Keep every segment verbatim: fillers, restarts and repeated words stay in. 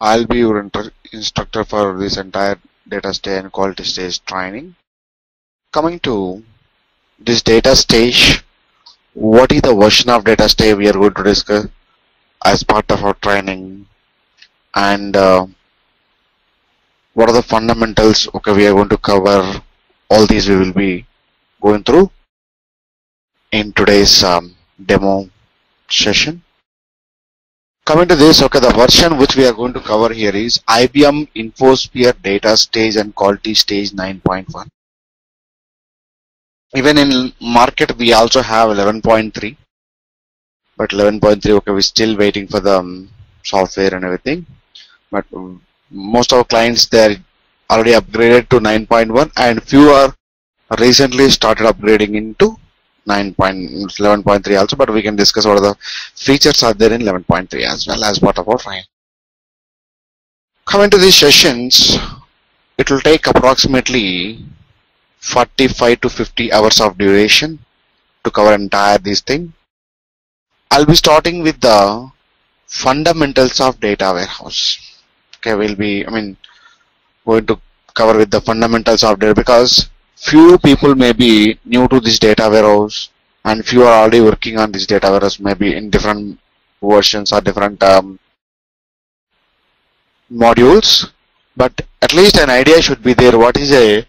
I'll be your instructor for this entire data stage and quality stage training. Coming to this data stage, what is the version of data stage we are going to discuss as part of our training, and uh, what are the fundamentals? Okay, we are going to cover all these. We will be going through in today's um, demo session. Coming to this, okay, the version which we are going to cover here is I B M InfoSphere DataStage and Quality Stage nine point one. Even in market, we also have eleven point three, but eleven point three, okay, we're still waiting for the um, software and everything. But um, most of our clients, they're already upgraded to nine point one, and few are recently started upgrading into eleven point three also, but we can discuss what are the features are there in eleven point three as well as part of our training. Coming to these sessions, it will take approximately forty-five to fifty hours of duration to cover entire this thing. I'll be starting with the fundamentals of data warehouse. Okay, we'll be, I mean, going to cover with the fundamentals of data, because few people may be new to this data warehouse and few are already working on this data warehouse, maybe in different versions or different um, modules, but at least an idea should be there. What is a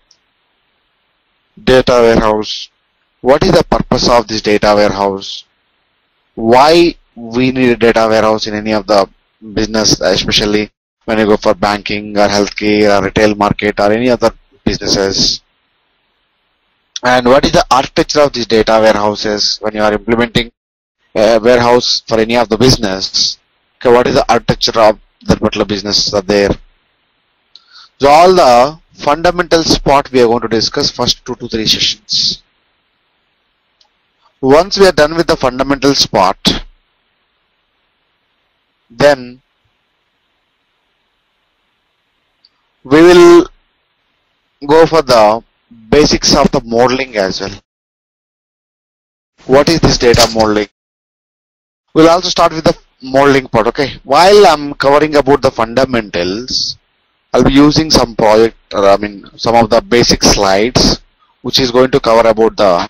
data warehouse? What is the purpose of this data warehouse? Why we need a data warehouse in any of the business, especially when you go for banking or healthcare or retail market or any other businesses? And what is the architecture of these data warehouses when you are implementing a warehouse for any of the business? Okay, what is the architecture of that particular business are there? So all the fundamentals part we are going to discuss first two to three sessions. Once we are done with the fundamentals part, then we will go for the basics of the modeling as well. What is this data modeling? We'll also start with the modeling part. Okay, while I'm covering about the fundamentals, I'll be using some project or I mean some of the basic slides which is going to cover about the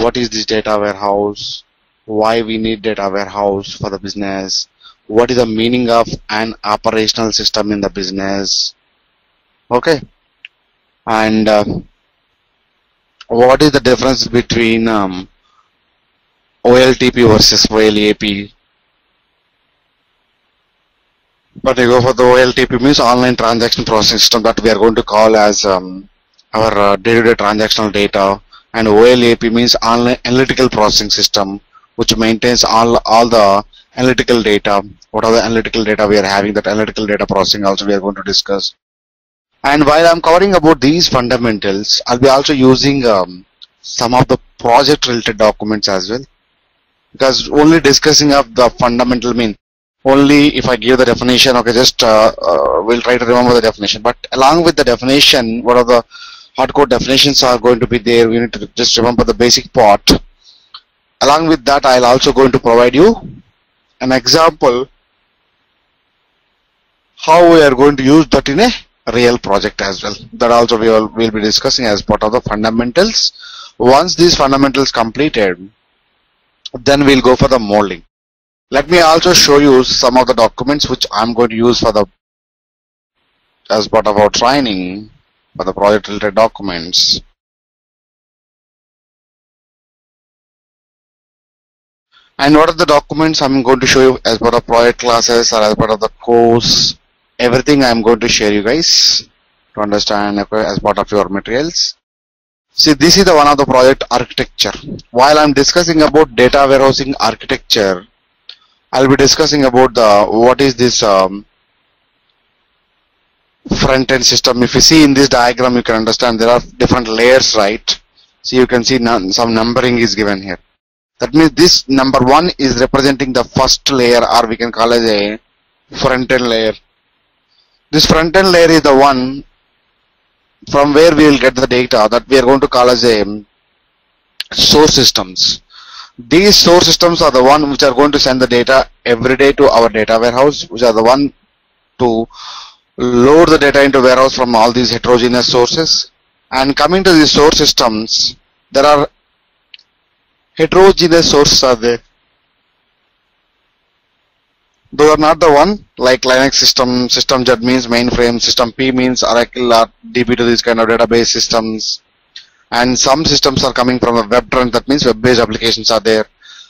what is this data warehouse, why we need data warehouse for the business, what is the meaning of an operational system in the business, okay, and uh, what is the difference between um, O L T P versus O L A P? But you go for the O L T P means online transaction processing system, that we are going to call as um, our day-to-day uh, -day transactional data, and O L A P means online analytical processing system, which maintains all all the analytical data. What are the analytical data we are having? That analytical data processing also we are going to discuss. And while I'm covering about these fundamentals, I'll be also using um, some of the project related documents as well, because only discussing of the fundamental mean only if I give the definition, okay, just uh, uh, we'll try to remember the definition, but along with the definition, what are the hardcore definitions are going to be there, we need to just remember the basic part. Along with that, I'll also going to provide you an example how we are going to use that in a real project as well. That also we will we'll be discussing as part of the fundamentals. Once these fundamentals completed, then we'll go for the modeling. Let me also show you some of the documents which I'm going to use for the as part of our training for the project related documents. And what are the documents I'm going to show you as part of project classes or as part of the course? Everything I'm going to share you guys to understand, okay, as part of your materials. See, this is the one of the project architecture. While I'm discussing about data warehousing architecture, I'll be discussing about the what is this um, front end system. If you see in this diagram, you can understand there are different layers, right? See, you can see some numbering is given here. That means this number one is representing the first layer, or we can call it a front end layer. This front end layer is the one from where we will get the data that we are going to call as a source systems. These source systems are the one which are going to send the data every day to our data warehouse, which are the one to load the data into warehouse from all these heterogeneous sources. And coming to the source systems, there are heterogeneous sources are there. Those are not the one like Linux system, system Z means mainframe, system P means Oracle or D B two, these kind of database systems. And some systems are coming from a web trend, that means web-based applications are there.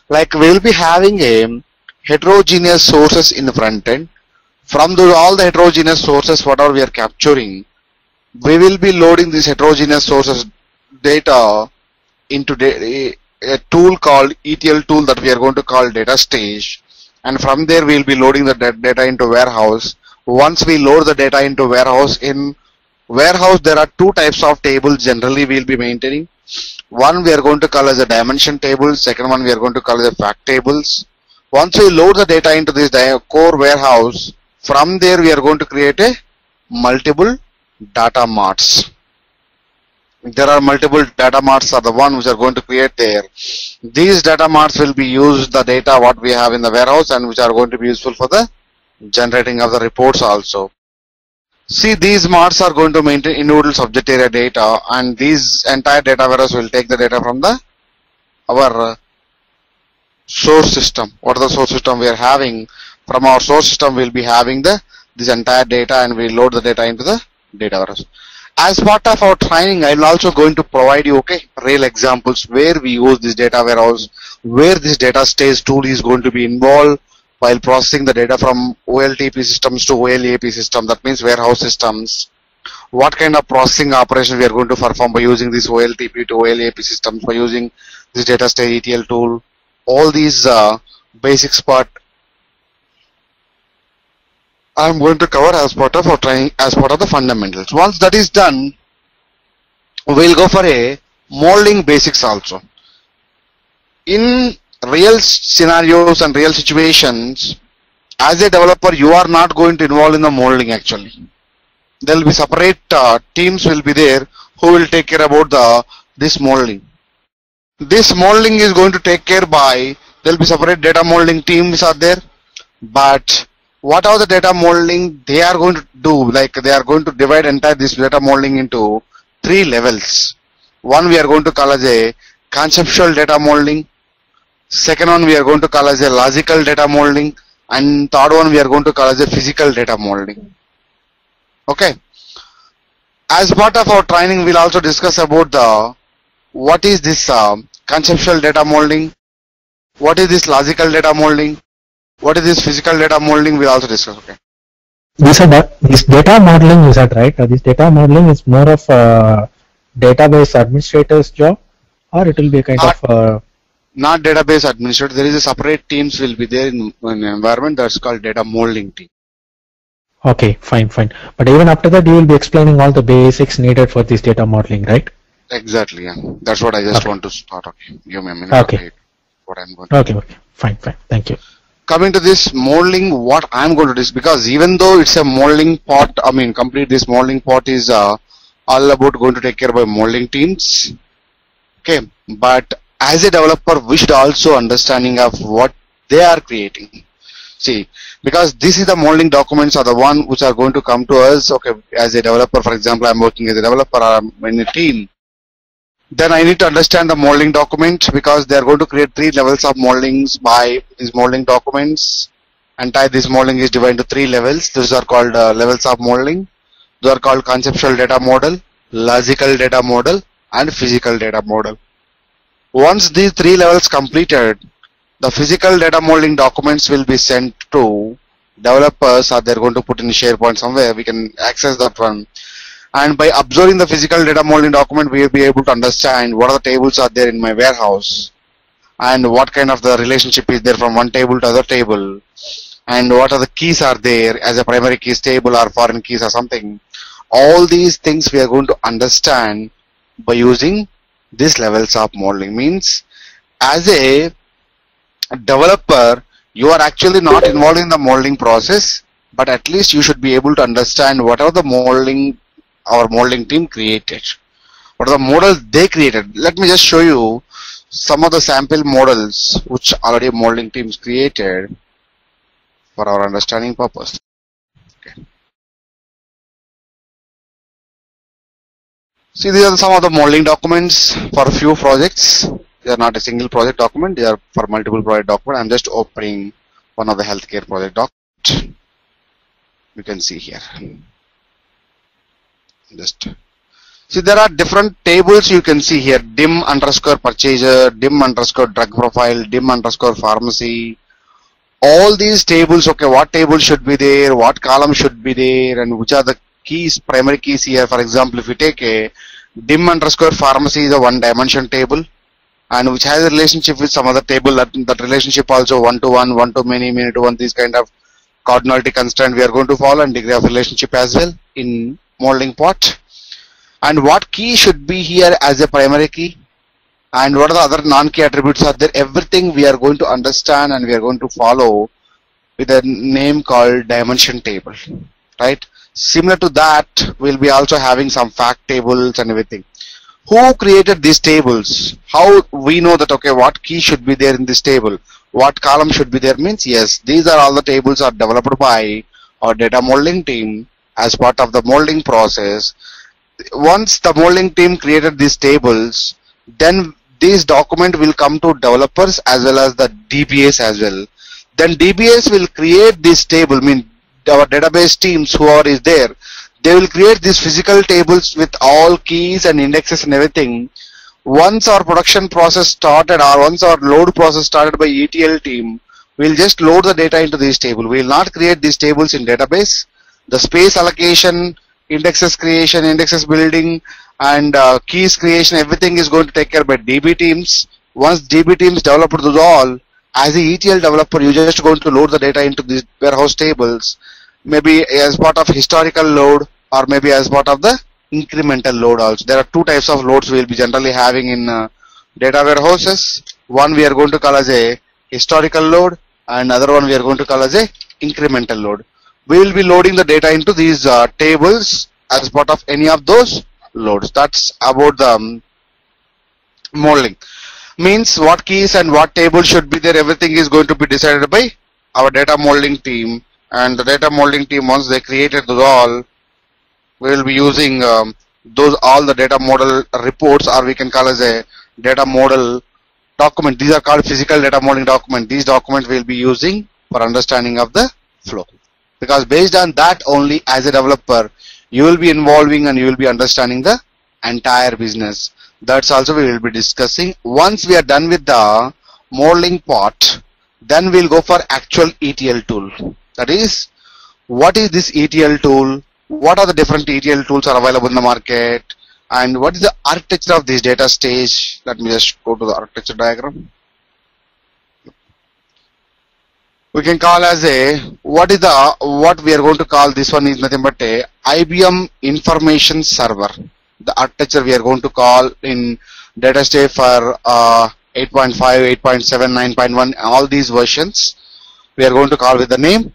Like we will be having a heterogeneous sources in the front end. From those, all the heterogeneous sources, whatever we are capturing, we will be loading these heterogeneous sources data into da a tool called E T L tool that we are going to call DataStage. And from there we will be loading the data into warehouse. Once we load the data into warehouse, in warehouse there are two types of tables generally we will be maintaining. One we are going to call as a dimension table, second one we are going to call as a fact tables. Once we load the data into this core warehouse, from there we are going to create a multiple data marts. There are multiple data marts are the one which are going to create there. These data marts will be used the data what we have in the warehouse and which are going to be useful for the generating of the reports also. See, these marts are going to maintain individual subject area data, and these entire data warehouse will take the data from the our source system. What the source system we are having? From our source system we will be having the this entire data and we load the data into the data warehouse. As part of our training, I am also going to provide you, okay, real examples where we use this data warehouse, where this data stage tool is going to be involved while processing the data from O L T P systems to O L A P system, that means warehouse systems. What kind of processing operation we are going to perform by using this O L T P to O L A P systems, by using this data stage E T L tool. All these uh, basics part I am going to cover as part of our training, as part of the fundamentals. Once that is done, we will go for a modeling basics also. In real scenarios and real situations, as a developer, you are not going to involve in the modeling actually. There will be separate uh, teams will be there who will take care about the this modeling. This modeling is going to take care by, there will be separate data modeling teams are there, but what are the data modeling they are going to do, like they are going to divide entire this data modeling into three levels. One we are going to call as a conceptual data modeling, second one we are going to call as a logical data modeling, and third one we are going to call as a physical data modeling. Okay. As part of our training we will also discuss about the what is this uh, conceptual data modeling, what is this logical data modeling, what is this physical data modeling, we also discuss. Okay. This, this data modeling is that right? This data modeling is more of a database administrator's job, or it will be kind not, of a not database administrator. There is a separate teams will be there in an environment that's called data modeling team. Okay, fine, fine. But even after that, you will be explaining all the basics needed for this data modeling, right? Exactly. Yeah. That's what I just okay. want to start. Okay. Give me a minute. Okay. What I'm going to okay. Do. Okay. Fine. Fine. Thank you. Coming to this modeling, what I am going to do is, because even though it's a modeling part, I mean complete this modeling part is uh, all about going to take care by modeling teams, okay, but as a developer we should also understanding of what they are creating. See, because this is the modeling documents are the one which are going to come to us, okay, as a developer. For example, I am working as a developer or I am in a team. Then I need to understand the modeling document, because they are going to create three levels of modelings by these modeling documents. Entire this modeling is divided into three levels. These are called uh, levels of modeling. These are called conceptual data model, logical data model, and physical data model. Once these three levels completed, the physical data modeling documents will be sent to developers, or they are going to put in SharePoint somewhere. We can access that one. And by observing the physical data modeling document, we will be able to understand what are the tables are there in my warehouse, and what kind of the relationship is there from one table to other table, and what are the keys are there as a primary keys table or foreign keys or something. All these things we are going to understand by using these levels of modeling. Means as a developer, you are actually not involved in the modeling process, but at least you should be able to understand what are the modeling our modeling team created, what are the models they created. Let me just show you some of the sample models which already modeling teams created for our understanding purpose. Okay. See, these are some of the modeling documents for a few projects. They are not a single project document, they are for multiple project document. I am just opening one of the healthcare project document. You can see here. Just see, there are different tables you can see here. Dim underscore purchaser, dim underscore drug profile, dim underscore pharmacy. All these tables, okay, what table should be there, what column should be there, and which are the keys, primary keys here. For example, if you take a dim underscore pharmacy is a one dimension table, and which has a relationship with some other table, that, that relationship also one to one, one to many, many to one, these kind of cardinality constraint we are going to follow, and degree of relationship as well in modeling part. And what key should be here as a primary key, and what are the other non-key attributes are there. Everything we are going to understand and we are going to follow with a name called dimension table, right? Similar to that, we'll be also having some fact tables and everything. Who created these tables? How we know that, okay, what key should be there in this table? What column should be there means, yes, these are all the tables are developed by our data modeling team as part of the modeling process. Once the modeling team created these tables, then this document will come to developers as well as the D B As as well. Then D B As will create this table, I mean our database teams, whoever is there, they will create these physical tables with all keys and indexes and everything. Once our production process started, or once our load process started by E T L team, we'll just load the data into this table. We'll not create these tables in database. The space allocation, indexes creation, indexes building, and uh, keys creation, everything is going to take care by D B teams. Once D B teams develop those all, as an E T L developer, you're just going to load the data into these warehouse tables, maybe as part of historical load, or maybe as part of the incremental load also. There are two types of loads we will be generally having in uh, data warehouses. One we are going to call as a historical load, and another one we are going to call as a incremental load. We will be loading the data into these uh, tables as part of any of those loads. That's about the um, modeling. Means what keys and what table should be there, everything is going to be decided by our data modeling team. And the data modeling team, once they created those all, we will be using um, those all the data model reports, or we can call as a data model document. These are called physical data modeling document. These documents we will be using for understanding of the flow. Because based on that only, as a developer, you will be involving and you will be understanding the entire business. That's also we will be discussing. Once we are done with the modeling part, then we'll go for actual E T L tool. That is, what is this E T L tool? What are the different E T L tools are available in the market? And what is the architecture of this data stage? Let me just go to the architecture diagram. We can call as a, what is the, what we are going to call this one is nothing but a I B M Information Server. The architecture we are going to call in data stage for uh, eight point five, eight point seven, nine point one, all these versions, we are going to call with the name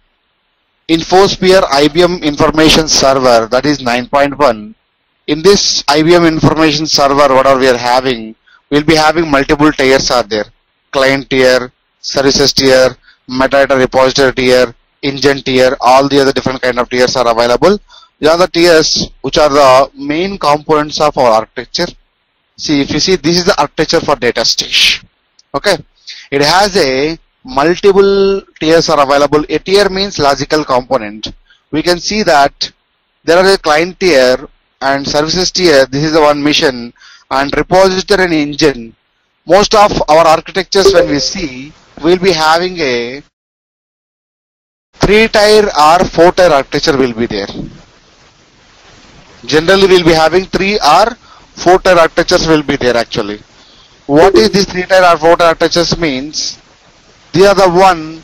InfoSphere I B M Information Server, that is nine point one. In this I B M Information Server, whatever we are having, we'll be having multiple tiers are there. Client tier, services tier, metadata repository tier, engine tier, all the other different kind of tiers are available. These are the tiers which are the main components of our architecture. See, if you see, this is the architecture for data stage. Okay, it has a multiple tiers are available. A tier means logical component. We can see that there are a client tier and services tier. This is the one mission, and repository and engine. Most of our architectures, when we see, we'll be having a three tier or four tier architecture will be there. Generally we'll be having three or four tier architectures will be there actually. What is this three tier or four tier architectures means? They are the one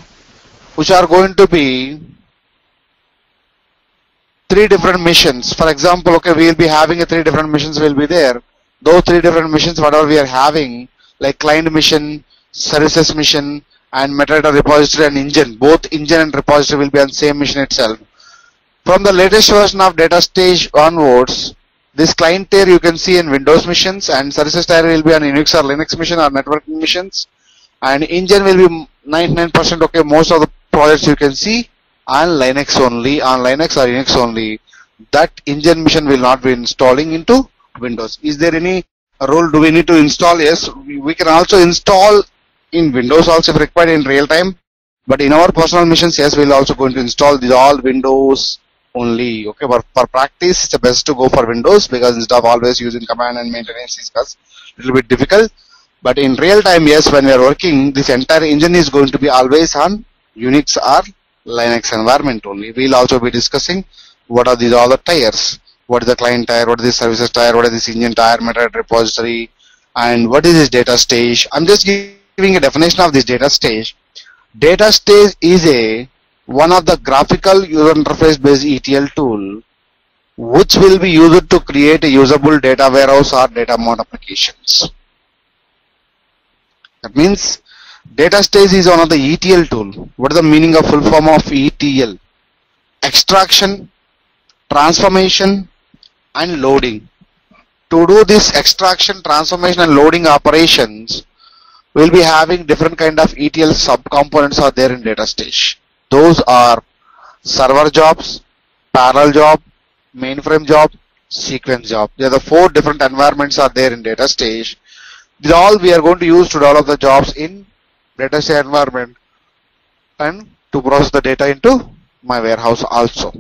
which are going to be three different missions. For example, okay, we will be having a three different missions will be there. Those three different missions, whatever we are having, like client mission, services mission, and metadata repository and engine. Both engine and repository will be on same mission itself. From the latest version of data stage onwards, this client tier you can see in Windows missions, and services tier will be on Unix or Linux mission or networking missions. And engine will be ninety-nine percent. Okay, most of the projects you can see and Linux only, on Linux or Unix only, that engine mission will not be installing into Windows. Is there any rule do we need to install? Yes, we can also install in Windows also if required in real time, but in our personal missions, yes, we'll also going to install these all Windows only. Okay, but for practice, it's the best to go for Windows, because instead of always using command and maintenance, it's a little bit difficult. But in real time, yes, when we are working, this entire engine is going to be always on Unix or Linux environment only. We'll also be discussing what are these all the tiers. What is the client tier, what is the services tier, what is this engine tier, metadata repository, and what is this data stage. I'm just giving a definition of this data stage. Data stage is a one of the graphical user interface based E T L tool which will be used to create a usable data warehouse or data mart applications. That means data stage is one of the E T L tool. What is the meaning of full form of E T L? Extraction, transformation, and loading. To do this extraction, transformation, and loading operations, we'll be having different kind of E T L subcomponents are there in data stage. Those are server jobs, parallel job, mainframe job, sequence job. There are the four different environments are there in data stage. These all we are going to use to develop the jobs in data stage environment and to process the data into my warehouse also.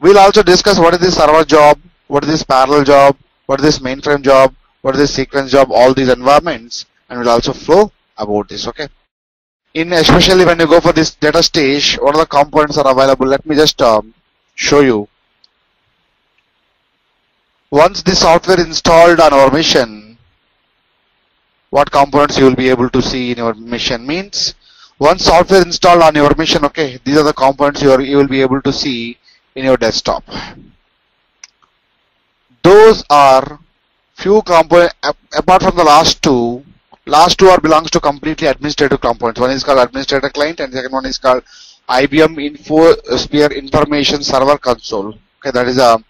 We'll also discuss what is this server job, what is this parallel job, what is this mainframe job, what is this sequence job, all these environments, and we'll also flow about this, okay. In especially when you go for this data stage, what are the components are available? Let me just um, show you. Once the software is installed on our mission, what components you will be able to see in your mission means, once software is installed on your mission, okay, these are the components you, are, you will be able to see in your desktop. Those are few components apart from the last two. Last two are belongs to completely administrative components. One is called administrator client and the second one is called I B M InfoSphere Information Server console. Okay, that is a,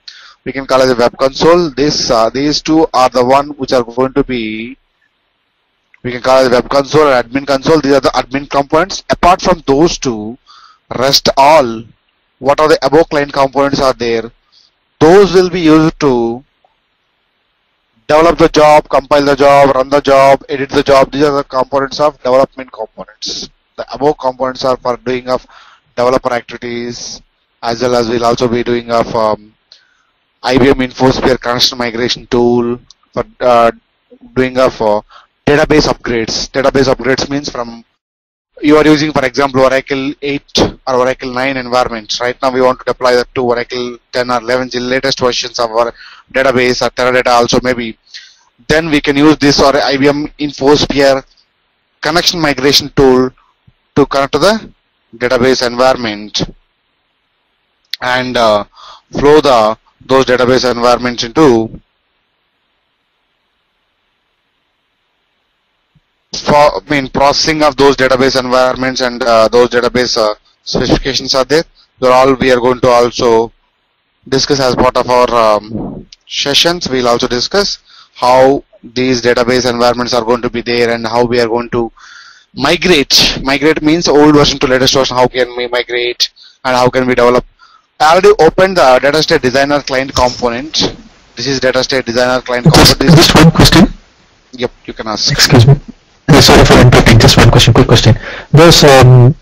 we can call it a web console. This uh, these two are the one which are going to be, we can call it a web console and admin console. These are the admin components. Apart from those two, rest all, what are the above client components are there, those will be used to develop the job, compile the job, run the job, edit the job. These are the components of development components. The above components are for doing of developer activities, as well as we'll also be doing of um, I B M InfoSphere constant migration tool for uh, doing of uh, database upgrades. Database upgrades means from you are using, for example, Oracle eight or Oracle nine environments. Right now we want to deploy that to Oracle ten or eleven, the latest versions of our database or Teradata also maybe. Then we can use this or I B M InfoSphere connection migration tool to connect to the database environment and uh, flow the those database environments into For, I mean processing of those database environments and uh, those database uh, specifications are there. They're all we are going to also discuss as part of our um, sessions. We'll also discuss how these database environments are going to be there and how we are going to migrate. Migrate means old version to latest version. How can we migrate and how can we develop? I already opened the data state designer client component. This is data state designer client component. This Just one question. Yep, you can ask. Excuse me. Sorry for interrupting. Just one question, quick question. Those um,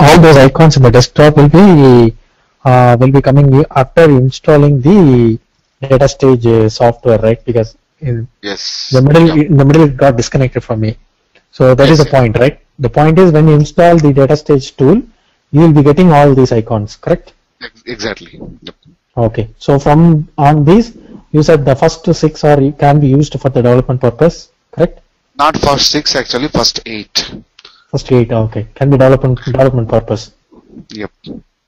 all those icons in the desktop will be uh, will be coming after installing the data stage uh, software, right? Because in yes, the middle yeah. in the middle it got disconnected from me. So that yes, is the point, yeah. right? The point is when you install the data stage tool, you will be getting all these icons, correct? Exactly. Yep. Okay. So from on these, you said the first six are can be used for the development purpose, correct? Not first six, actually first eight. First eight, okay. Can be development development purpose. Yep.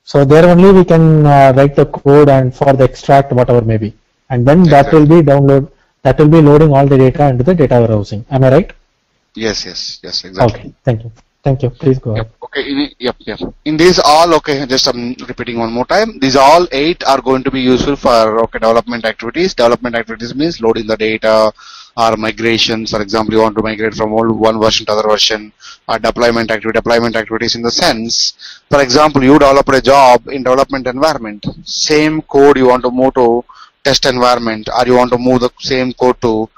So there only we can uh, write the code and for the extract whatever may be, and then exactly. that will be download. That will be loading all the data into the data warehousing. Am I right? Yes, yes, yes, exactly. Okay. Thank you. Thank you. Please go yep. ahead. Okay. In, yep, yep. In these all, okay. Just I'm repeating one more time. These all eight are going to be useful for okay development activities. Development activities means loading the data. or migrations. For example, you want to migrate from one version to other version, or deployment activity, deployment activities in the sense, for example, you develop a job in development environment, same code you want to move to test environment, or you want to move the same code to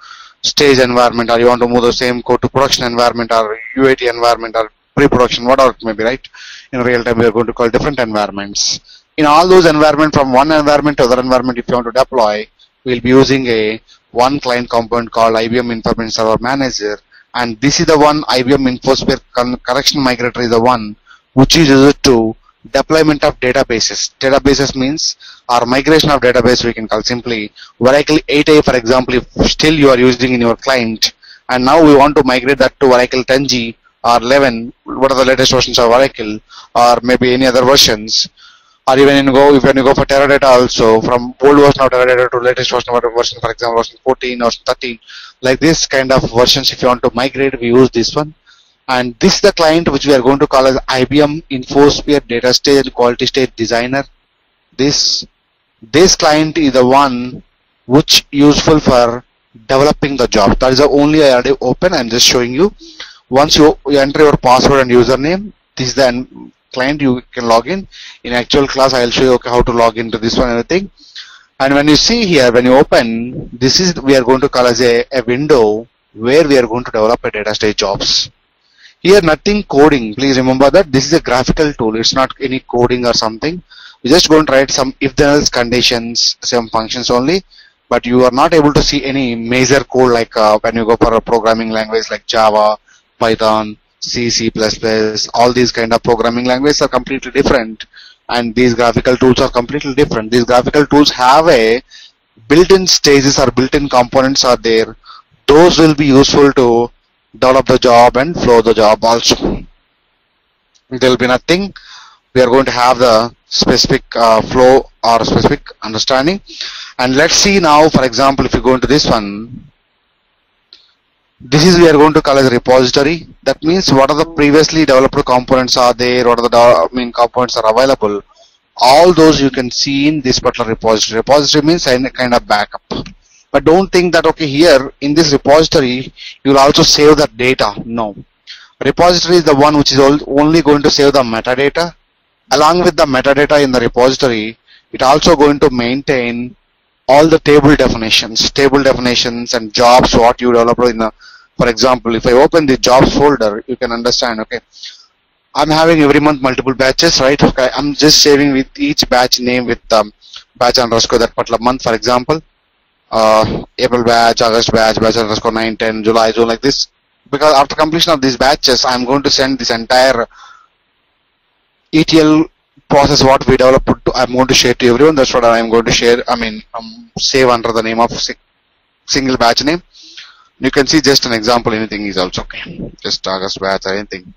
stage environment, or you want to move the same code to production environment, or U A T environment, or pre-production, whatever it may be, right? In real time, we are going to call different environments. In all those environments, from one environment to other environment, if you want to deploy, we'll be using a one client component called I B M Information Server Manager, and this is the one I B M InfoSphere Correction Migratory is the one which is used to deployment of databases. Databases means our migration of database we can call simply Oracle eight A, for example, if still you are using in your client, and now we want to migrate that to Oracle ten G or eleven, what are the latest versions of Oracle, or maybe any other versions. Or even in go, if you go for Teradata also, from old version of Teradata to latest version of version, for example, version fourteen or thirteen, like this kind of versions, if you want to migrate, we use this one. And this is the client which we are going to call as I B M InfoSphere DataStage and Quality Stage Designer. This this client is the one which useful for developing the job. That is the only I already open. I'm just showing you. Once you, you enter your password and username, this is the client you can log in. In actual class, I'll show you how to log into this one and everything. And when you see here, when you open, this is we are going to call as a, a window where we are going to develop a data stage jobs. Here nothing coding, please remember that this is a graphical tool, it's not any coding or something. You're just going to write some if then else conditions, some functions only, but you are not able to see any major code like uh, when you go for a programming language like Java, Python, C, C plus plus, all these kind of programming languages are completely different, and these graphical tools are completely different. These graphical tools have a built-in stages or built-in components are there. Those will be useful to develop the job and flow the job also. There will be nothing. We are going to have the specific uh, flow or specific understanding. And let's see now, for example, if you go into this one, this is we are going to call as a repository. That means what are the previously developed components are there, what are the main components are available. All those you can see in this particular repository. Repository means a kind of backup. But don't think that okay, here in this repository you will also save the data. No. Repository is the one which is only going to save the metadata. Along with the metadata in the repository, it also going to maintain all the table definitions, table definitions and jobs what you developed in the. For example, if I open the jobs folder, you can understand, okay, I'm having every month multiple batches, right? Okay, I'm just saving with each batch name with um, batch underscore that particular month, for example, uh, April batch, August batch, batch underscore nine, ten, July, June, like this. Because after completion of these batches, I'm going to send this entire E T L process what we developed, to, I'm going to share to everyone. That's what I'm going to share, I mean, um, save under the name of single batch name. You can see just an example, anything is also okay, just August batch or anything.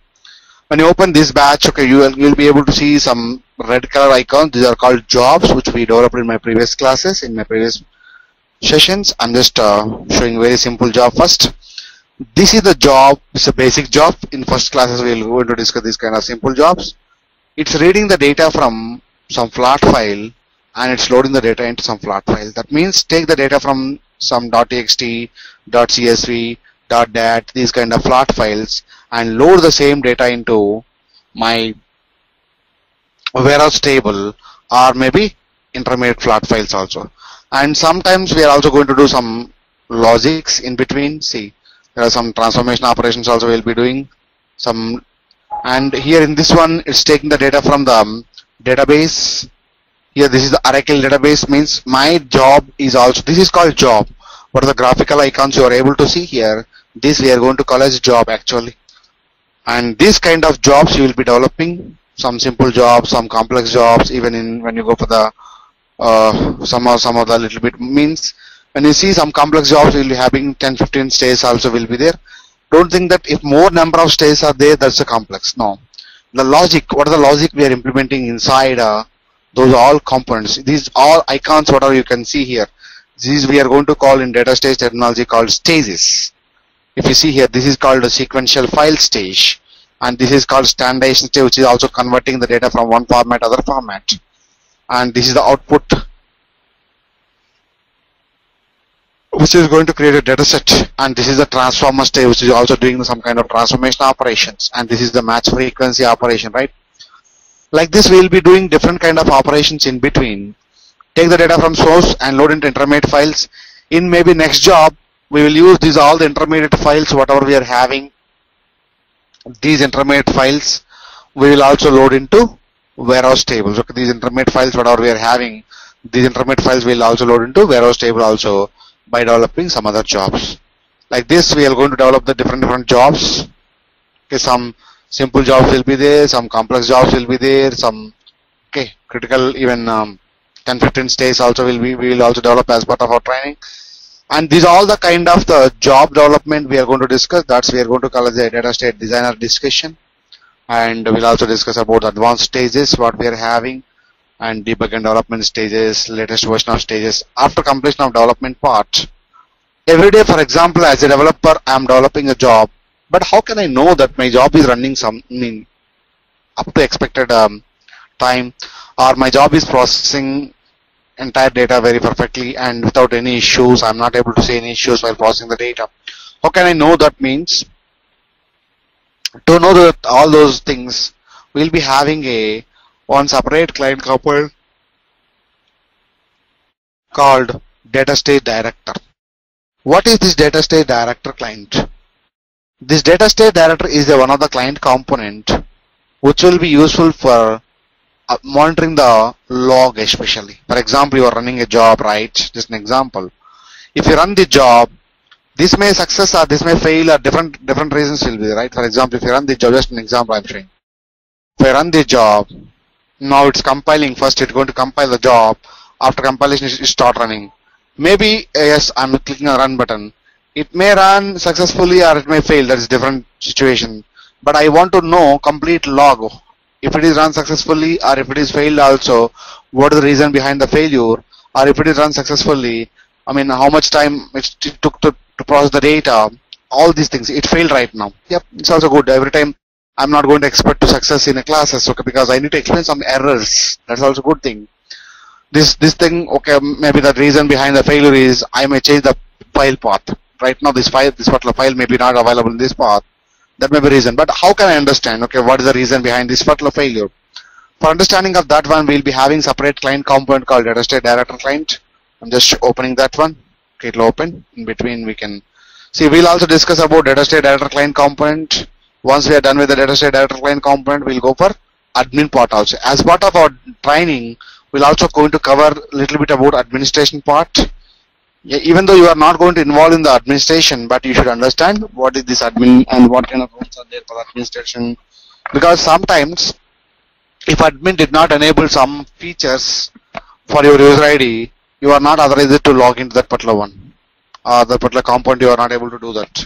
When you open this batch, okay, you will you'll be able to see some red color icons. These are called jobs which we developed in my previous classes, in my previous sessions. I'm just uh, showing very simple job first. This is the job, it's a basic job. In first classes we will go into discuss these kind of simple jobs. It's reading the data from some flat file and it's loading the data into some flat file. That means take the data from some .txt, .csv, .dat, these kind of flat files, and load the same data into my warehouse table or maybe intermediate flat files also. And sometimes we are also going to do some logics in between. See, there are some transformation operations also we'll be doing. Some, and here in this one, it's taking the data from the um, database. Here, this is the Oracle database, means my job is also, this is called job. What are the graphical icons you are able to see here? This we are going to call as job actually. And this kind of jobs you will be developing, some simple jobs, some complex jobs, even in when you go for the uh, some or some of the little bit means. When you see some complex jobs, you will be having ten, fifteen stages also will be there. Don't think that if more number of stages are there, that's a complex. No. The logic, what are the logic we are implementing inside? Uh, Those are all components. These all icons, whatever you can see here, these we are going to call in data stage terminology called stages. If you see here, this is called a sequential file stage, and this is called standardization stage, which is also converting the data from one format to other format. And this is the output which is going to create a data set, and this is the transformer stage, which is also doing some kind of transformation operations, and this is the match frequency operation, right? Like this, we will be doing different kind of operations in between. Take the data from source and load into intermediate files. In maybe next job, we will use these all the intermediate files, whatever we are having. These intermediate files we will also load into warehouse tables. Okay, these intermediate files, whatever we are having, these intermediate files will also load into warehouse table also by developing some other jobs. Like this, we are going to develop the different different jobs. Okay, some simple jobs will be there, some complex jobs will be there, some okay critical even um, ten fifteen stages also will be, we will also develop as part of our training. And these are all the kind of the job development we are going to discuss. That's we are going to call as the data state designer discussion, and we'll also discuss about advanced stages what we are having, and debug and development stages, latest version of stages. After completion of development part, every day, for example, as a developer, I am developing a job, but how can I know that my job is running some I mean, up to expected um, time, or my job is processing entire data very perfectly and without any issues? I'm not able to see any issues while processing the data. How can I know that? Means to know that all those things, we'll be having a one separate client couple called data stage director. What is this data stage director client? This data stage director is the one of the client component which will be useful for Uh, monitoring the log, especially. For example, you are running a job, right? Just an example. If you run the job, this may success or this may fail, or different different reasons will be, right? For example, if you run the job, just an example I'm showing. If I run the job, now it's compiling. First, it's going to compile the job. After compilation, it start running. Maybe yes, I'm clicking a run button. It may run successfully or it may fail. That is different situation. But I want to know complete log. If it is run successfully or if it is failed also, what is the reason behind the failure, or if it is run successfully, I mean how much time it took to, to process the data, all these things. It failed right now. Yep, it's also good. Every time I'm not going to expect to success in a classes, okay, because I need to explain some errors. That's also a good thing. This this thing, okay, maybe the reason behind the failure is I may change the file path. Right now this file, this particular file may be not available in this path. That may be reason, but how can I understand, okay, what is the reason behind this particular failure? For understanding of that one, we will be having separate client component called data state director client. I'm just opening that one. Okay, it will open. In between, we can see. We'll also discuss about data state director client component. Once we are done with the data state director client component, we'll go for admin part also. As part of our training, we'll also going to cover a little bit about administration part. Yeah, even though you are not going to involve in the administration, but you should understand what is this admin and what kind of rules are there for administration. Because sometimes, if admin did not enable some features for your user I D, you are not authorized to log into that particular one, or the particular component, you are not able to do that.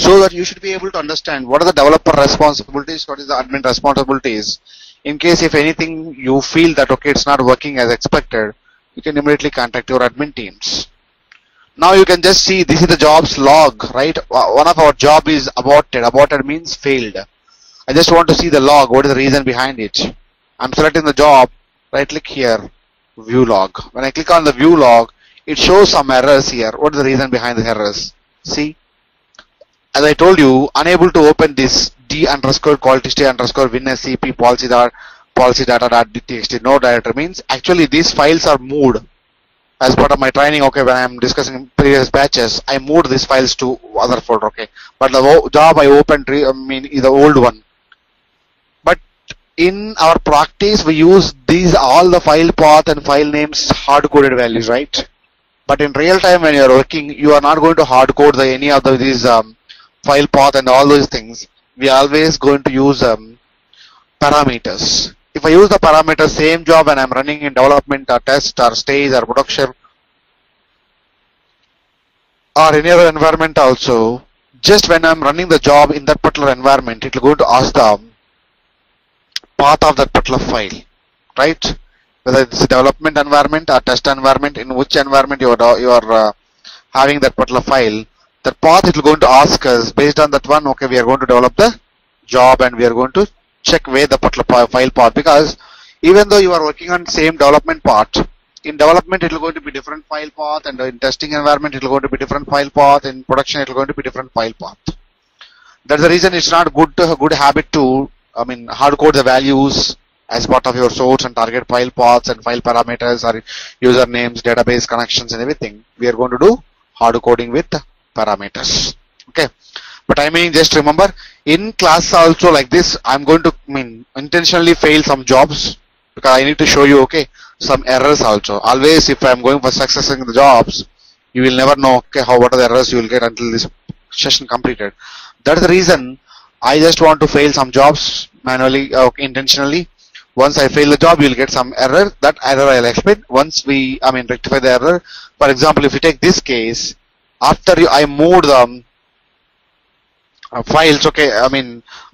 So that you should be able to understand what are the developer responsibilities, what is the admin responsibilities. In case if anything you feel that okay, it's not working as expected, you can immediately contact your admin teams. Now you can just see this is the jobs log, right? One of our job is aborted. Aborted means failed. I just want to see the log. What is the reason behind it? I'm selecting the job. Right click here, view log. When I click on the view log, it shows some errors here. What is the reason behind the errors? See, as I told you, unable to open this D underscore quality state underscore WinSCP policy dot policy data dot txt no director means actually these files are moved. As part of my training, okay, when I am discussing previous batches, I moved these files to other folder, okay. But the job I opened, I mean, is the old one. But in our practice, we use these all the file path and file names hard-coded values, right? But in real time, when you are working, you are not going to hard-code the, any of the, these um, file path and all those things. We are always going to use um, parameters. If I use the parameter same job and I'm running in development or test or stage or production or any other environment also, just when I'm running the job in that particular environment, it will go to ask the path of that particular file, right? Whether it's a development environment or test environment, in which environment you are, you are uh, having that particular file, that path it will go to ask us. Based on that one, okay, we are going to develop the job and we are going to check where the particular file path, because even though you are working on same development part, in development it will going to be different file path, and in testing environment it will going to be different file path, in production it will going to be different file path. That's the reason it's not good to, good habit to, I mean, hard code the values as part of your source and target file paths and file parameters or usernames, database connections and everything. We are going to do hard coding with parameters. Okay. But I mean, just remember, in class also like this, I'm going to, I mean, intentionally fail some jobs because I need to show you, okay, some errors also. Always, if I'm going for success in the jobs, you will never know, okay, how, what are the errors you will get until this session completed. That's the reason I just want to fail some jobs manually, uh, intentionally. Once I fail the job, you will get some error. That error I'll explain. Once we, I mean, rectify the error. For example, if you take this case, after you, I moved them, Uh, files, okay, I mean,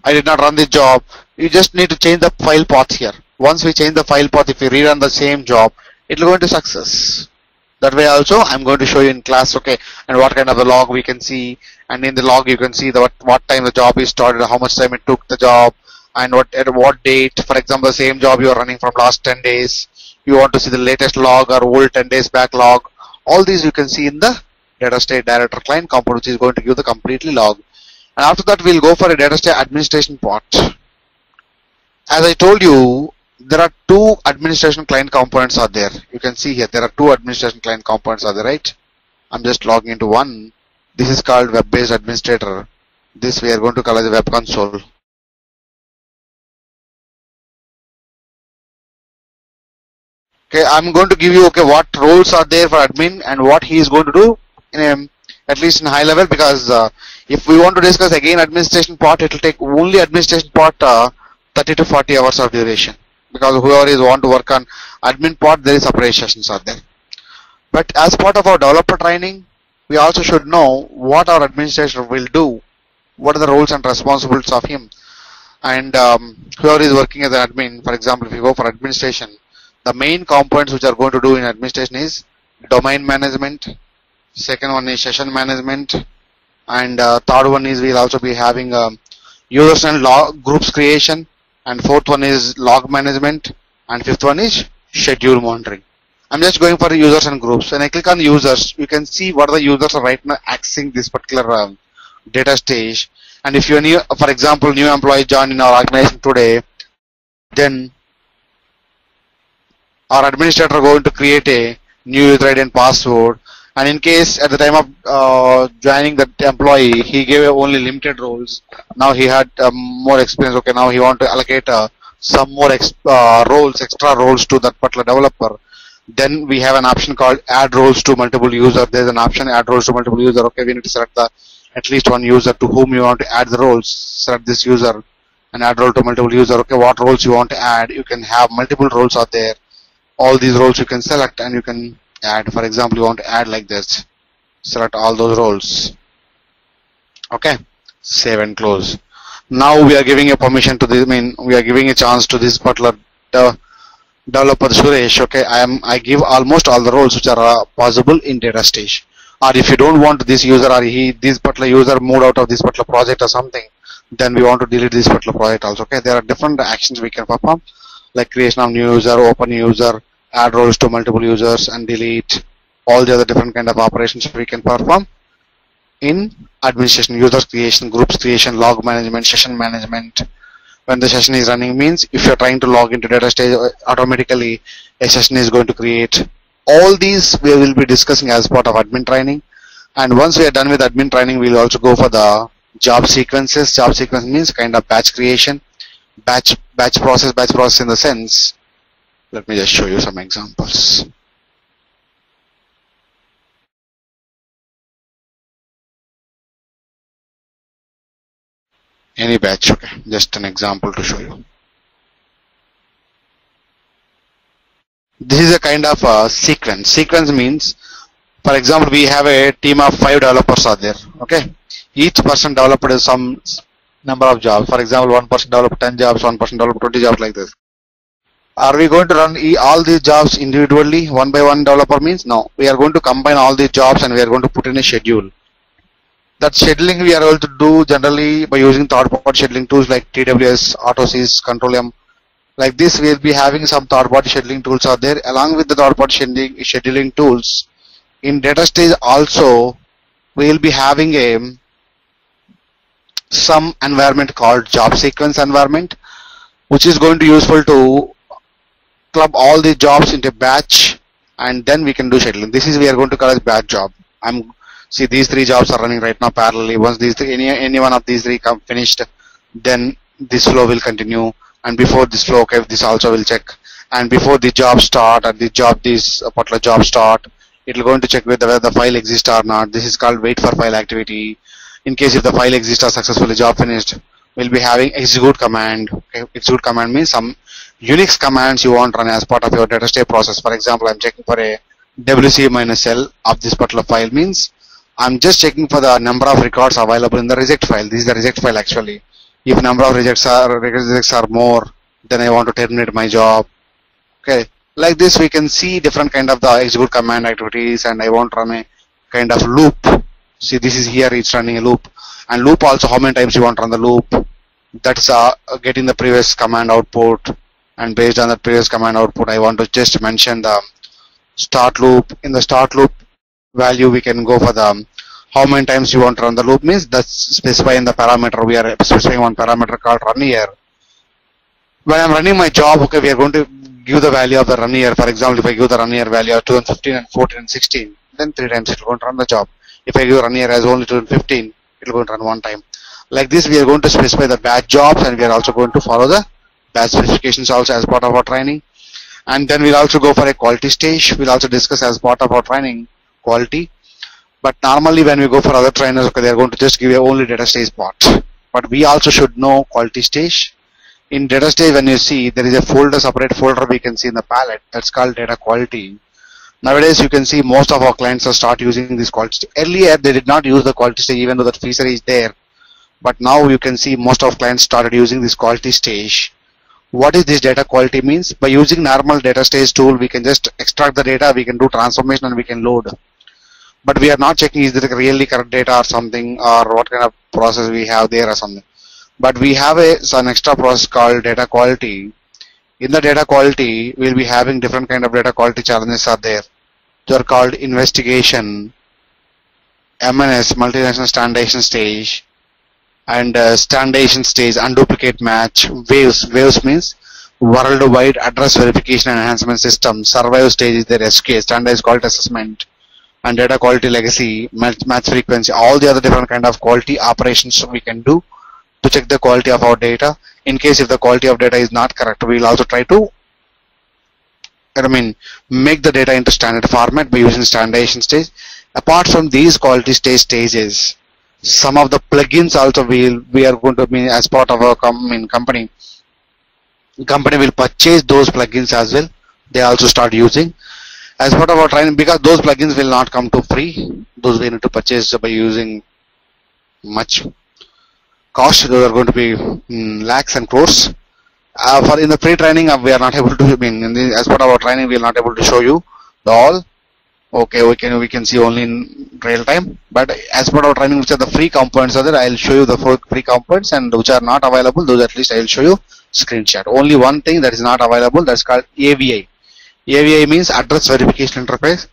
I did not run the job. You just need to change the file path here. Once we change the file path, if we rerun the same job, it will go into success. That way also, I'm going to show you in class, okay, and what kind of a log we can see, and in the log you can see the, what, what time the job is started, how much time it took the job, and what at what date. For example, the same job you are running from last ten days, you want to see the latest log or old ten days back log. All these you can see in the data state director client component, which is going to give the completely log. And after that, we'll go for a data state administration part. As I told you, there are two administration client components are there. You can see here, there are two administration client components are there, right? I'm just logging into one. This is called web-based administrator. This we are going to call as a web console. Okay, I'm going to give you, okay, what roles are there for admin and what he is going to do in a, at least in high level, because uh, if we want to discuss again administration part, it will take only administration part uh, thirty to forty hours of duration, because whoever is want to work on admin part, there is separate sessions are there. But as part of our developer training, we also should know what our administrator will do, what are the roles and responsibilities of him, and um, whoever is working as an admin. For example, if you go for administration, the main components which are going to do in administration is domain management, second one is session management, and uh, third one is we'll also be having um, users and log groups creation, and fourth one is log management, and fifth one is schedule monitoring. I'm just going for users and groups. When I click on users, you can see what the users are right now accessing this particular um, data stage. And if you're new, for example, new employee joined in our organization today, then our administrator is going to create a new user I D and password. And in case at the time of uh, joining the employee, he gave only limited roles. Now he had um, more experience. Okay, now he want to allocate uh, some more ex uh, roles, extra roles to that particular developer. Then we have an option called add roles to multiple user. There's an option add roles to multiple user. Okay, we need to select the at least one user to whom you want to add the roles. Select this user and add role to multiple user. Okay, what roles you want to add? You can have multiple roles out there. All these roles you can select and you can add. For example, you want to add like this, select all those roles, okay, save and close. Now we are giving a permission to this, I mean, we are giving a chance to this particular uh, developer Suresh. Okay, I am, I give almost all the roles which are uh, possible in data stage. Or if you don't want this user, or he, this particular user moved out of this particular project or something, then we want to delete this particular project also. Okay, there are different actions we can perform, like creation of new user, open user, add roles to multiple users, and delete. All the other different kind of operations we can perform in administration: users creation, groups creation, log management, session management. When the session is running means, if you're trying to log into data stage, automatically a session is going to create. All these we will be discussing as part of admin training. And once we are done with admin training, we'll also go for the job sequences. Job sequence means kind of batch creation, batch batch process, batch process in the sense. Let me just show you some examples. Any batch, okay, just an example to show you. This is a kind of a sequence. Sequence means, for example, we have a team of five developers are there, okay. Each person developed some number of jobs. For example, one person developed ten jobs, one person developed twenty jobs, like this. Are we going to run e all these jobs individually, one by one developer means? No. We are going to combine all these jobs and we are going to put in a schedule. That scheduling we are able to do generally by using third-party scheduling tools like T W S, Autosys, Control M. Like this, we'll be having some third-party scheduling tools are there. Along with the third-party scheduling, scheduling tools, in DataStage also, we'll be having a some environment called job sequence environment, which is going to be useful to club all the jobs into batch, and then we can do scheduling. This is we are going to call as batch job. I'm see these three jobs are running right now parallelly. Once these three, any any one of these three come finished, then this flow will continue. And before this flow, okay, this also will check. And before the job start and the job, this particular job start, it will going to check whether the file exists or not. This is called wait for file activity. In case if the file exists or successfully job finished, we'll be having execute command. Okay, execute command means some Unix commands you want run as part of your data state process. For example, I'm checking for a W C minus L of this particular file means I'm just checking for the number of records available in the reject file. This is the reject file actually. If number of rejects are rejects are more, then I want to terminate my job. Okay, like this we can see different kind of the execute command activities, and I want to run a kind of loop. See, this is here it's running a loop, and loop also how many times you want to run the loop. That's uh, getting the previous command output, and based on the previous command output, I want to just mention the start loop. In the start loop value, we can go for the how many times you want to run the loop means that's specifying the parameter. We are specifying one parameter called run year. When I'm running my job, okay, we are going to give the value of the run year. For example, if I give the run year value of two thousand fifteen and fourteen and sixteen, then three times it will go and run the job. If I give run year as only two thousand fifteen, it will go and run one time. Like this, we are going to specify the batch jobs, and we are also going to follow the batch specifications also as part of our training. And then we'll also go for a quality stage. We'll also discuss as part of our training quality. But normally when we go for other trainers, okay, they are going to just give you only data stage part. But we also should know quality stage. In data stage, when you see, there is a folder, separate folder we can see in the palette. That's called data quality. Nowadays, you can see most of our clients are start using this quality stage. Earlier, they did not use the quality stage, even though that feature is there. But now you can see most of clients started using this quality stage. What is this data quality means? By using normal data stage tool, we can just extract the data, we can do transformation, and we can load. But we are not checking is there really correct data or something, or what kind of process we have there or something. But we have a, an extra process called data quality. In the data quality, we'll be having different kind of data quality challenges are there. They are called investigation, M N S, multinational standardization stage, and uh, standardization stage, unduplicate match, waves. Waves means worldwide address verification and enhancement system. Survive stage is their S Q, standardized quality assessment. And data quality legacy, match, match frequency, all the other different kind of quality operations we can do to check the quality of our data. In case if the quality of data is not correct, we will also try to, I mean, make the data into standard format by using standardization stage. Apart from these quality stage stages, some of the plugins also we'll, we are going to be as part of our com in company. Company will purchase those plugins as well. They also start using. As part of our training, because those plugins will not come to free, those we need to purchase by using much cost. Those are going to be mm, lakhs and crores. Uh, for in the pre-training, uh, we are not able to. I mean, in the, as part of our training, we are not able to show you the all. Okay, we can we can see only in real time. But as part of our training, which are the free components are there, I'll show you the four free components, and which are not available, those at least I'll show you screenshot. Only one thing that is not available, that's called A V I. A V I means address verification interface.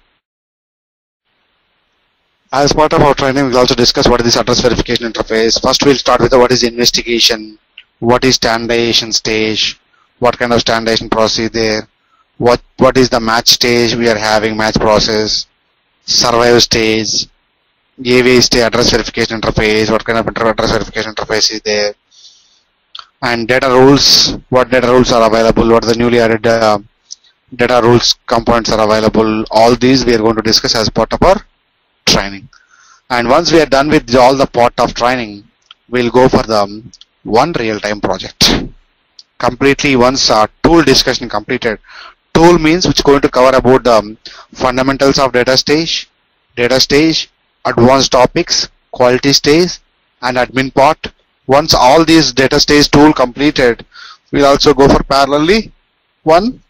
As part of our training, we will also discuss what is this address verification interface. First, we will start with what is investigation, what is standardization stage, what kind of standardization process is there, what, what is the match stage we are having, match process, survival stage, A V I stage, address verification interface, what kind of address verification interface is there, and data rules, what data rules are available, what are the newly added uh, data rules components are available. All these we are going to discuss as part of our training. And once we are done with all the part of training, we'll go for the one real-time project. Completely once our tool discussion completed. Tool means which is going to cover about the fundamentals of data stage, data stage, advanced topics, quality stage, and admin part. Once all these data stage tool completed, we'll also go for parallelly one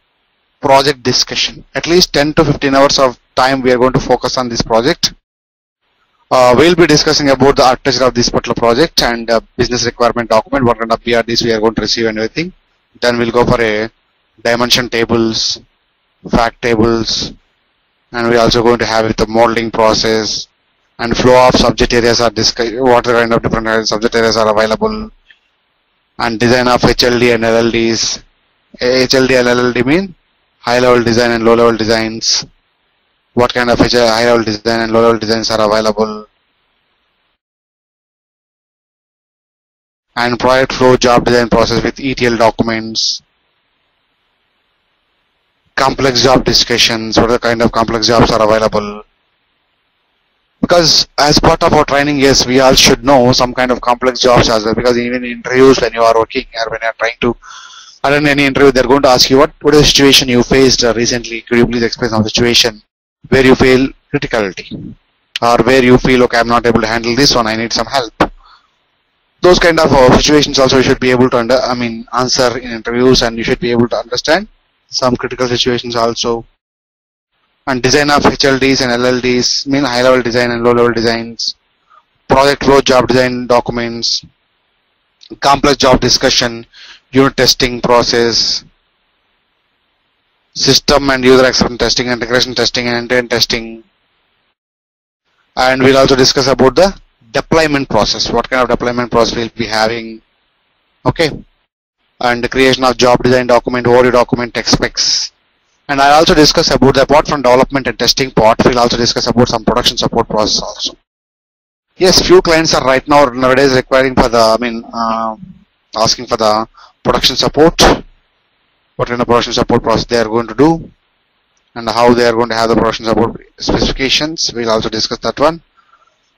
project discussion. At least ten to fifteen hours of time we are going to focus on this project. Uh, we'll be discussing about the architecture of this particular project and uh, business requirement document, what kind of P R Ds we are going to receive and everything. Then we'll go for a dimension tables, fact tables, and we're also going to have the modeling process and flow of subject areas are discussed, what kind of different subject areas are available, and design of H L D and L L Ds. H L D and L L D mean high level design and low level designs. What kind of high level design and low level designs are available, and project flow job design process with E T L documents, complex job discussions, what are the kind of complex jobs are available. Because as part of our training, yes, we all should know some kind of complex jobs as well, because even in interviews when you are working or when you are trying to attend any interview, they are going to ask you what, what is the situation you faced recently, could you please explain some situation where you feel criticality or where you feel okay, I am not able to handle this one, I need some help. Those kind of uh, situations also you should be able to under, I mean, answer in interviews, and you should be able to understand some critical situations also. And design of H L Ds and L L Ds mean high level design and low level designs, project flow job design documents, complex job discussion, unit testing process, system and user acceptance testing, integration testing, and end-to-end testing. And we'll also discuss about the deployment process, what kind of deployment process we'll be having, okay, and the creation of job design document, overview document, tech specs. And I'll also discuss about the, apart from development and testing part, we'll also discuss about some production support process also. Yes, few clients are right now nowadays requiring for the, I mean, uh, asking for the production support, what kind of production support process they are going to do, and how they are going to have the production support specifications. We'll also discuss that one.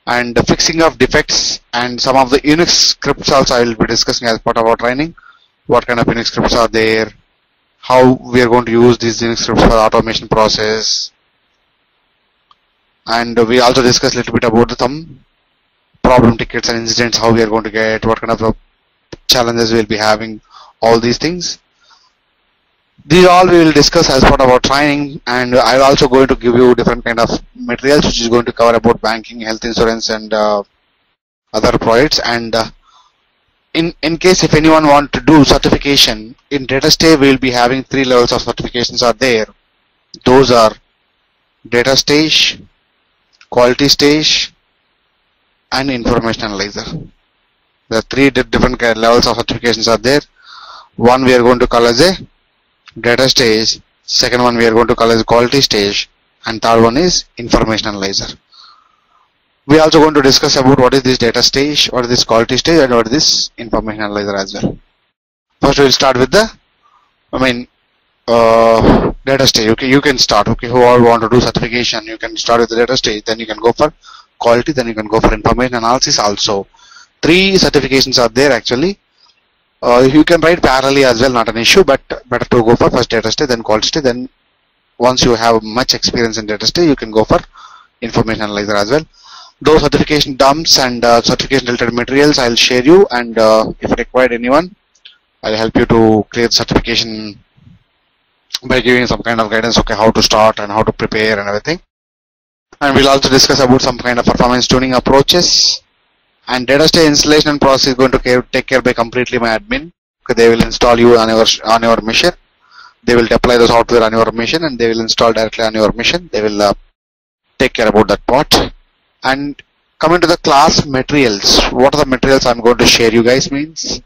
And the fixing of defects and some of the Unix scripts also I will be discussing as part of our training. What kind of Unix scripts are there, how we are going to use these Unix scripts for automation process, and we also discuss a little bit about some problem tickets and incidents, how we are going to get, what kind of challenges we will be having, all these things. These all we will discuss as part of our training, and I am also going to give you different kind of materials which is going to cover about banking, health insurance, and uh, other projects. And uh, In, in case if anyone want to do certification, in DataStage we will be having three levels of certifications are there. Those are DataStage, Quality Stage, and Information Analyzer. There are three different levels of certifications are there. One we are going to call as a DataStage, second one we are going to call as Quality Stage, and third one is Information Analyzer. We are also going to discuss about what is this data stage, what is this quality stage, and what is this information analyzer as well. First we will start with the, I mean, uh, data stage. Okay, you can start. Okay, who all want to do certification, you can start with the data stage, then you can go for quality, then you can go for information analysis also. Three certifications are there actually. Uh, you can write parallelly as well, not an issue, but better to go for first data stage, then quality stage, then once you have much experience in data stage, you can go for information analyzer as well. Those certification dumps and uh, certification related materials I will share you, and uh, if required anyone, I will help you to create certification by giving some kind of guidance, okay, how to start and how to prepare and everything. And we will also discuss about some kind of performance tuning approaches. And data stage installation and process is going to care, take care by completely my admin. Okay, they will install you on your, on your machine. They will deploy the software on your machine, and they will install directly on your machine. They will uh, take care about that part. And coming to the class materials, what are the materials I'm going to share you guys means?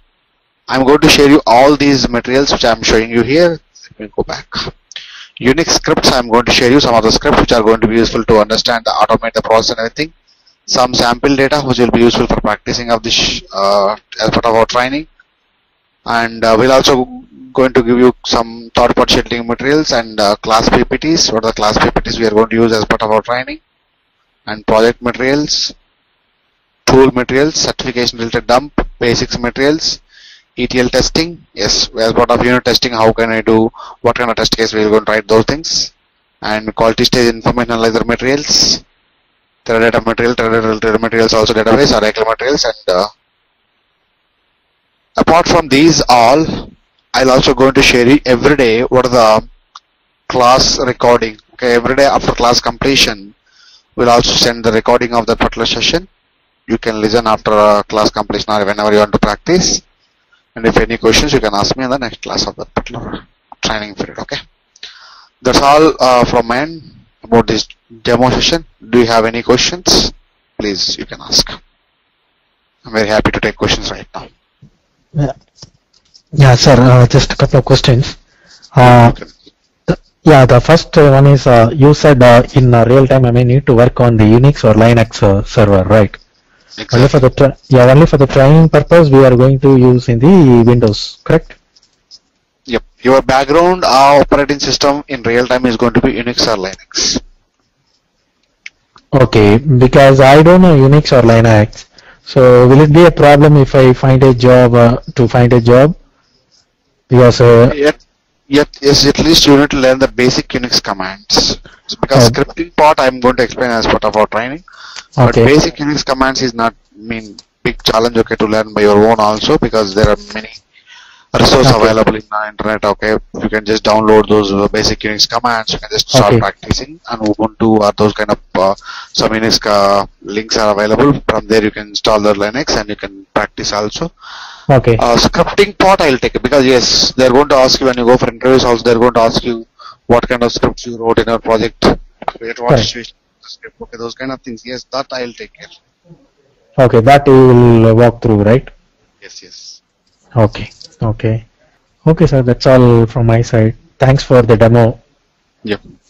I'm going to share you all these materials which I'm showing you here. Let me go back. Unix scripts, I'm going to share you some of the scripts which are going to be useful to understand, automate the process and everything. Some sample data which will be useful for practicing of this uh, as part of our training. And uh, we'll also going to give you some third-party scheduling materials and uh, class P P Ts. What are the class P P Ts we are going to use as part of our training? And project materials, tool materials, certification related dump, basics materials, E T L testing. Yes, as part of unit testing, how can I do, what kind of test case we are going to write those things. And quality stage information analyzer materials, Teradata material, Teradata related materials also, database, Oracle materials. And uh, apart from these all, I'll also going to share you every day what are the class recording. Okay, every day after class completion, we'll also send the recording of that particular session. You can listen after uh, class completion or whenever you want to practice. And if any questions, you can ask me in the next class of that particular training period. Okay. That's all uh, from my end about this demo session. Do you have any questions? Please, you can ask. I'm very happy to take questions right now. Yeah, yeah sir, uh, just a couple of questions. Uh, okay. th yeah, the first one is uh, you said uh, in uh, real time I may need to work on the Unix or Linux uh, server, right? Exactly. Only for the tra yeah, only for the training purpose we are going to use in the Windows, correct? Yep. Your background uh, operating system in real time is going to be Unix or Linux. Okay, because I don't know Unix or Linux, so will it be a problem if I find a job uh, to find a job? Because uh, yet, yet, yes, at least you need to learn the basic Unix commands. So because okay. scripting part I am going to explain as part of our training. But okay. basic Unix commands is not mean big challenge. Okay, to learn by your own also, because there are many resources okay. available in the internet. Okay, you can just download those basic Unix commands. You can just start okay. practicing on Ubuntu or those kind of uh, some Unix uh, links are available. From there you can install the Linux and you can practice also. Okay. Uh, scripting part I'll take it, because yes, they're going to ask you when you go for interviews. Also, they're going to ask you what kind of scripts you wrote in your project. What okay. situation script. Okay, those kind of things. Yes, that I'll take care. Okay, that you will walk through, right? Yes. Yes. Okay. Okay. Okay, sir. That's all from my side. Thanks for the demo. Yep.